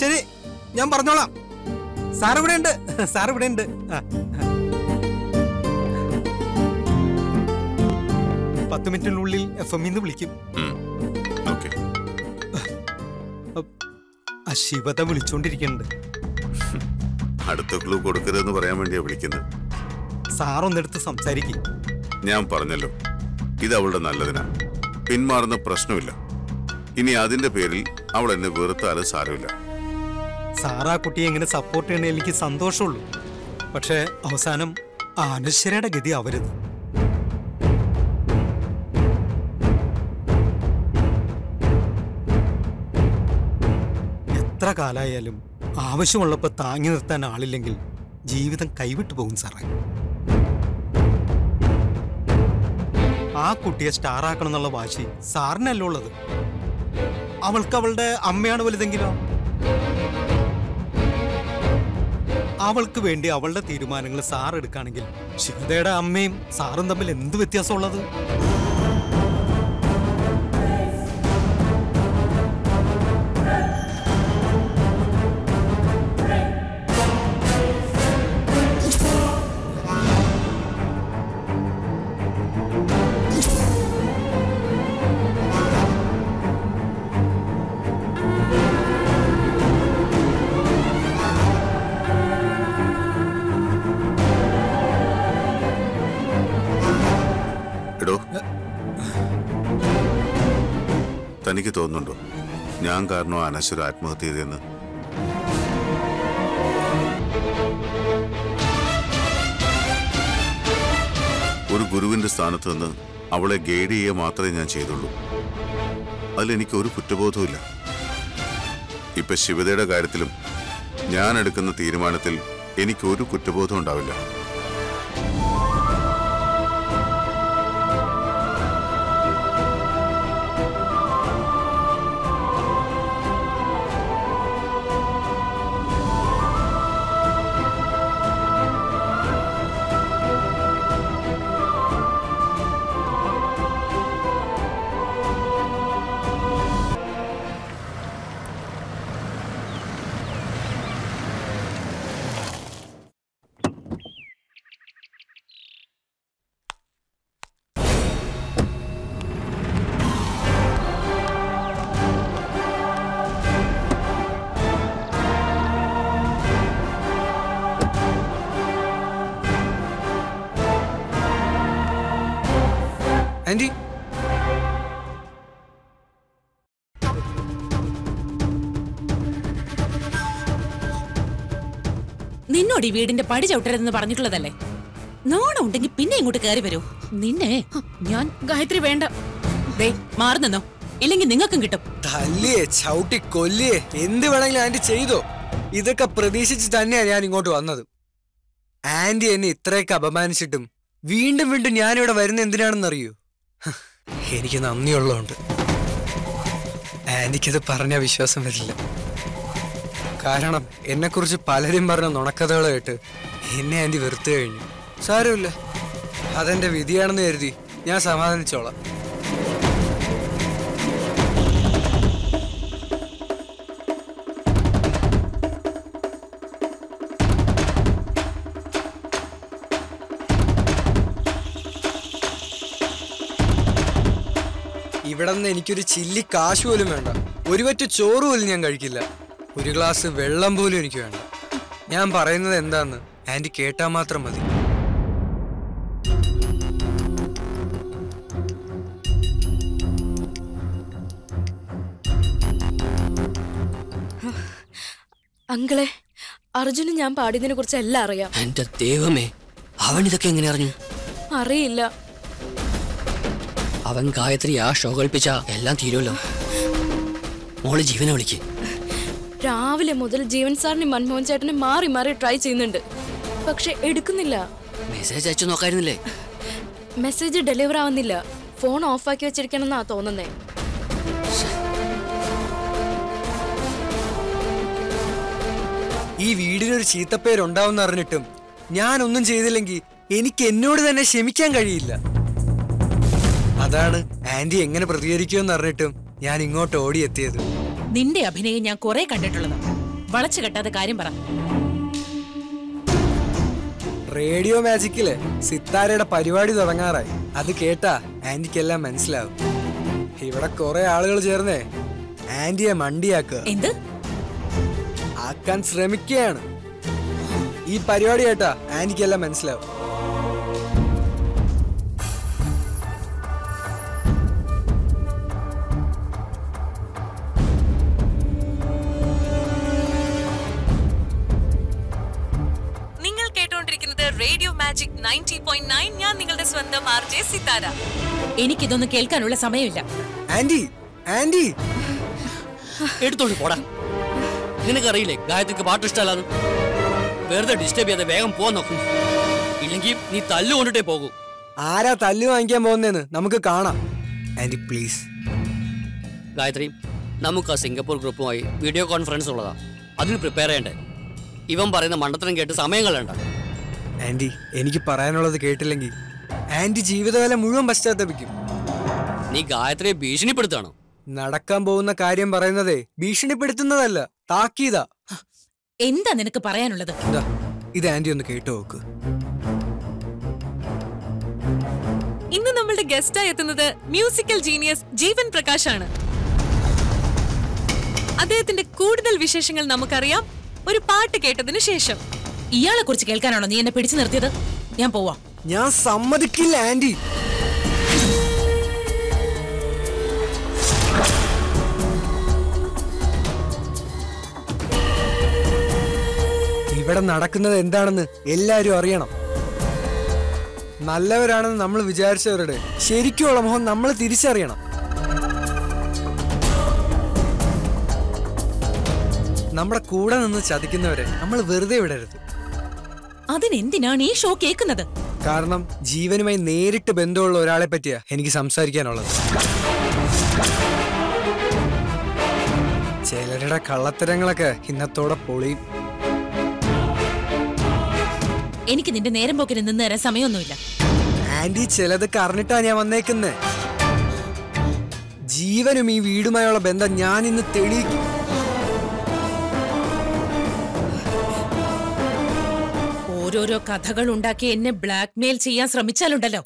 ശരി ഞാൻ പറഞ്ഞോളാം. സാർ ഇവിടെ ഉണ്ട്, സാർ ഇവിടെ ഉണ്ട്. പത്ത് മിനിറ്റിനുള്ളിൽ എഫ്എമ്മിന്ന് വിളിക്കും. ശിവത വിളിച്ചോണ്ടിരിക്കുന്നുണ്ട്. അടുത്ത ക്ലൂ കൊടുക്കരുതെന്ന് പറയാൻ വേണ്ടിയാ വിളിക്കുന്നത്. സാറൊന്നെടുത്ത് സംസാരിക്കും. ഞാൻ പറഞ്ഞല്ലോ ഇത് അവളുടെ നല്ലതിനാ, പിന്മാറുന്ന പ്രശ്നമില്ല. ഇനി അതിന്റെ പേരിൽ അവൾ എന്നെ വെറുത്താലും സാരമില്ല. സാറാ കുട്ടിയെ എങ്ങനെ സപ്പോർട്ട് ചെയ്യണേ എനിക്ക് സന്തോഷമുള്ളൂ. പക്ഷെ അവസാനം ആ അനശ്വരയുടെ ഗതി ആവരുത്. എത്ര കാലായാലും ആവശ്യമുള്ളപ്പോൾ താങ്ങി നിർത്താൻ ആളില്ലെങ്കിൽ ജീവിതം കൈവിട്ടു പോകും സാറേ. ആ കുട്ടിയെ സ്റ്റാറാക്കണം എന്നുള്ള വാശി സാറിനല്ല ഉള്ളത്. അവൾക്ക് അവളുടെ അമ്മയാണ് വലുതെങ്കിലോ? അവൾക്ക് വേണ്ടി അവളുടെ തീരുമാനങ്ങൾ സാർ എടുക്കുകയാണെങ്കിൽ ശിവതയുടെ അമ്മയും സാറും തമ്മിൽ എന്ത് വ്യത്യാസമുള്ളത്? എനിക്ക് തോന്നുന്നുണ്ടോ ഞാൻ കാരണം അനശ്വര ആത്മഹത്യ ചെയ്തെന്ന്? ഒരു ഗുരുവിന്റെ സ്ഥാനത്ത് നിന്ന് അവളെ ഗൈഡ് ചെയ്യുക മാത്രമേ ഞാൻ ചെയ്തുള്ളൂ. അതിലെനിക്ക് ഒരു കുറ്റബോധവുമില്ല. ഇപ്പൊ ശിവതയുടെ കാര്യത്തിലും ഞാൻ എടുക്കുന്ന തീരുമാനത്തിൽ എനിക്കൊരു കുറ്റബോധം ഉണ്ടാവില്ല. ആന്റി നിന്നോട് ഈ വീടിന്റെ പടി ചവിട്ടരുതെന്ന് പറഞ്ഞിട്ടുള്ളതല്ലേ? നാണം ഉണ്ടെങ്കിൽ പിന്നെ ഇങ്ങോട്ട് കയറി വരൂ. നിന്നെ ഞാൻ ഗായത്രി വേണ്ട മാറുന്നോ, ഇല്ലെങ്കിൽ നിങ്ങൾക്കും കിട്ടും. തല്ലിയേ ചവിട്ടി കൊല്ലിയേ എന്ത് വേണമെങ്കിലും ആന്റി ചെയ്തോ. ഇതൊക്കെ പ്രതീക്ഷിച്ച് തന്നെയാണ് ഞാൻ ഇങ്ങോട്ട് വന്നത്. ആന്റി എന്നെ ഇത്രയൊക്കെ അപമാനിച്ചിട്ടും വീണ്ടും വീണ്ടും ഞാനിവിടെ വരുന്ന എന്തിനാണെന്നറിയോ? എനിക്ക് നന്ദിയുള്ളതുണ്ട്. ആന്റിക്കത് പറഞ്ഞാൽ വിശ്വാസം വരില്ല. കാരണം എന്നെക്കുറിച്ച് പലരും പറഞ്ഞ നുണക്കഥകളായിട്ട് എന്നെ ആന്റി വെറുത്തു കഴിഞ്ഞു. സാരമില്ല, അതെന്റെ വിധിയാണെന്ന് കരുതി ഞാൻ സമാധാനിച്ചോളാം. ഇവിടെ നിന്ന് എനിക്കൊരു ചില്ലി കാശ് പോലും വേണ്ട, ഒരു പറ്റ ചോറ് പോലും ഞാൻ കഴിക്കില്ല, ഒരു ഗ്ലാസ് വെള്ളം പോലും എനിക്ക് വേണ്ട. ഞാൻ പറയുന്നത് എന്താന്ന് ആന്റി കേട്ടാൽ മാത്രം മതി. അങ്കിളെ, അർജുന് ഞാൻ പാടിയതിനെ കുറിച്ച് എല്ലാം അറിയാം. എന്റെ ദൈവമേ, അവൻ ഇതൊക്കെ എങ്ങനെ അറിഞ്ഞു? അറിയില്ല. അവൻ ഗായത്രി ആ ഷോ കളിപ്പിച്ച എല്ലാം തീരുമല്ലോ. മോള് ജീവനെ വിളിക്ക്. രാവിലെ മുതൽ ജീവൻ സാറിന് മൻമോഹൻ ചേട്ടനെ മാറി മാറി ട്രൈ ചെയ്യുന്നുണ്ട്, പക്ഷെ എടുക്കുന്നില്ല. മെസ്സേജ് അയച്ചു നോക്കായിരുന്നില്ലേ? മെസ്സേജ് ഡെലിവർ ആവുന്നില്ല. ഫോൺ ഓഫാക്കി വെച്ചിരിക്കണമെന്നാ തോന്നുന്നേ. ഈ വീടിനൊരു ചീത്തപ്പേരുണ്ടാവുമെന്ന് അറിഞ്ഞിട്ടും ഞാനൊന്നും ചെയ്തില്ലെങ്കിൽ എനിക്ക് എന്നോട് തന്നെ ക്ഷമിക്കാൻ കഴിയില്ല. അതാണ് ആന്റി എങ്ങനെ പ്രതികരിക്കുമെന്ന് അറിഞ്ഞിട്ടും ഞാൻ ഇങ്ങോട്ട് ഓടിയെത്തിയത്. നിന്റെ അഭിനയം ഞാൻ കുറെ കണ്ടിട്ടുള്ളതാ. വളച്ചു കെട്ടാത്ത കാര്യം പറ. റേഡിയോ മാജിക്കിലെ സിത്താരയുടെ പരിപാടി തുടങ്ങാറായി. അത് കേട്ടാ ആന്റിക്കെല്ലാം മനസ്സിലാവും. ഇവിടെ കുറെ ആളുകൾ ചേർന്നേ ആന്റിയെ മണ്ടിയാക്കുക, എന്ത് ആക്കാൻ ശ്രമിക്കുകയാണ്. ഈ പരിപാടി കേട്ടാ ആന്റിക്കെല്ലാം മനസ്സിലാവും. എനിക്കിതൊന്നും കേൾക്കാനുള്ള സമയമില്ല. നിനക്കറിയില്ലേ ഗായത്രിക്ക് പാട്ട് ഇഷ്ടമല്ലാതെ? വെറുതെ ഡിസ്റ്റർബ് ചെയ്യാതെ വേഗം പോവാൻ നോക്കും, ഇല്ലെങ്കിൽ നീ തല്ലു കൊണ്ടിട്ടേ പോകും. ആരാ തല്ലു വാങ്ങിക്കാൻ പോകുന്നതെന്ന് നമുക്ക് കാണാം. Aunty please. ഗായത്രി, നമുക്ക് ആ സിംഗപ്പൂർ ഗ്രൂപ്പുമായി വീഡിയോ കോൺഫറൻസ് ഉള്ളതാ, അതിന് പ്രിപ്പയർ ചെയ്യണ്ടേ? ഇവൻ പറയുന്ന മണ്ടത്തരം കേട്ട് സമയം കളയണ്ട. ആന്റി, എനിക്ക് പറയാനുള്ളത് കേട്ടില്ലെങ്കിൽ ആന്റി ജീവിതകാല മുഴുവൻ പശ്ചാത്തപിക്കും. നീ ഗായത്രിയെ ഭീഷണിപ്പെടുത്താണോ? നടക്കാൻ പോകുന്ന കാര്യം പറയുന്നതേ ഭീഷണിപ്പെടുത്തുന്നതല്ല, താക്കീതാ. എന്താ നിനക്ക് പറയാനുള്ളത്? ഇത് ആന്റി ഒന്ന് കേട്ടു നോക്ക്. ഇന്ന് നമ്മളുടെ ഗസ്റ്റായി എത്തുന്നത് മ്യൂസിക്കൽ ജീനിയസ് ജീവൻ പ്രകാശാണ്. അദ്ദേഹത്തിന്റെ കൂടുതൽ വിശേഷങ്ങൾ നമുക്കറിയാം ഒരു പാട്ട് കേട്ടതിനു ശേഷം. ഇയാളെ കുറിച്ച് കേൾക്കാനാണോ നീ എന്നെ പിടിച്ചു നിർത്തിയത്? ഞാൻ പോവാ. ഞാൻ സമ്മതിക്കില്ല ആന്റി. ഇവിടെ നടക്കുന്നത് എന്താണെന്ന് എല്ലാരും അറിയണം. നല്ലവരാണെന്ന് നമ്മൾ വിചാരിച്ചവരുടെ ശരിക്കുള്ള മുഖം നമ്മൾ തിരിച്ചറിയണം. നമ്മുടെ കൂടെ നിന്ന് ചതിക്കുന്നവരെ നമ്മൾ വെറുതെ വിടരുത്. അതിനെന്തിനാണ് ഈ ഷോ കേൾക്കുന്നത്? കാരണം ജീവനുമായി നേരിട്ട് ബന്ധമുള്ള ഒരാളെ പറ്റിയാ എനിക്ക് സംസാരിക്കാനുള്ളത്. ചിലരുടെ കള്ളത്തരങ്ങളൊക്കെ ഇന്നത്തോടെ പൊളിയും. എനിക്ക് നിന്റെ നേരം പോക്കിന് നിന്ന് തരാൻ സമയമൊന്നുമില്ല ആന്റി. ചിലതൊക്കെ അറിഞ്ഞിട്ടാ ഞാൻ വന്നേക്കുന്നേ. ജീവനും ഈ വീടുമായുള്ള ബന്ധം ഞാൻ ഇന്ന് തെളിയിക്കും. ഓരോരോ കഥകൾ ഉണ്ടാക്കി എന്നെ ബ്ലാക്ക്മെയിൽ ചെയ്യാൻ ശ്രമിച്ചാലുണ്ടല്ലോ,